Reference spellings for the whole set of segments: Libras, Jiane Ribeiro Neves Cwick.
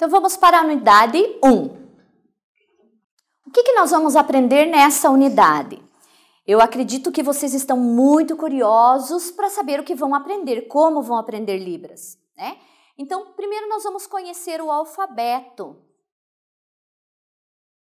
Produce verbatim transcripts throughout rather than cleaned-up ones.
Então vamos para a unidade um. O que que nós vamos aprender nessa unidade? Eu acredito que vocês estão muito curiosos para saber o que vão aprender, como vão aprender Libras, né? Então, primeiro nós vamos conhecer o alfabeto.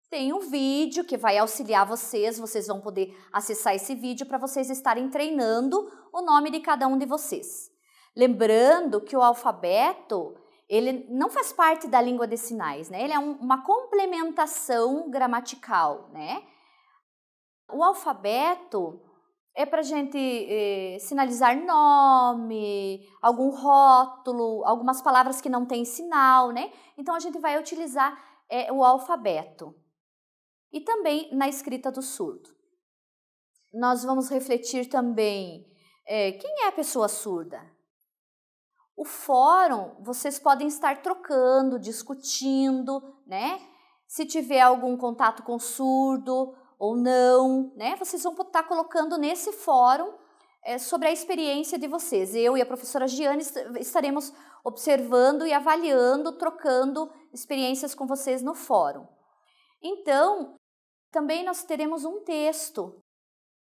Tem um vídeo que vai auxiliar vocês, vocês vão poder acessar esse vídeo para vocês estarem treinando o nome de cada um de vocês. Lembrando que o alfabeto, ele não faz parte da língua de sinais, né? Ele é um, uma complementação gramatical, né? O alfabeto é para a gente eh, sinalizar nome, algum rótulo, algumas palavras que não têm sinal, né? Então, a gente vai utilizar eh, o alfabeto. E também na escrita do surdo. Nós vamos refletir também eh, quem é a pessoa surda. O fórum, vocês podem estar trocando, discutindo, né? Se tiver algum contato com surdo ou não, né? Vocês vão estar colocando nesse fórum é, sobre a experiência de vocês. Eu e a professora Giane estaremos observando e avaliando, trocando experiências com vocês no fórum. Então, também nós teremos um texto,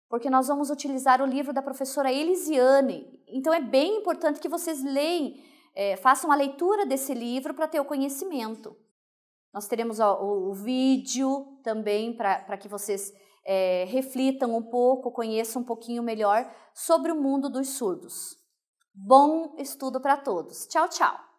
porque nós vamos utilizar o livro da professora Elisiane. Então, é bem importante que vocês leem, é, façam a leitura desse livro para ter o conhecimento. Nós teremos ó, o, o vídeo também para que vocês é, reflitam um pouco, conheçam um pouquinho melhor sobre o mundo dos surdos. Bom estudo para todos. Tchau, tchau!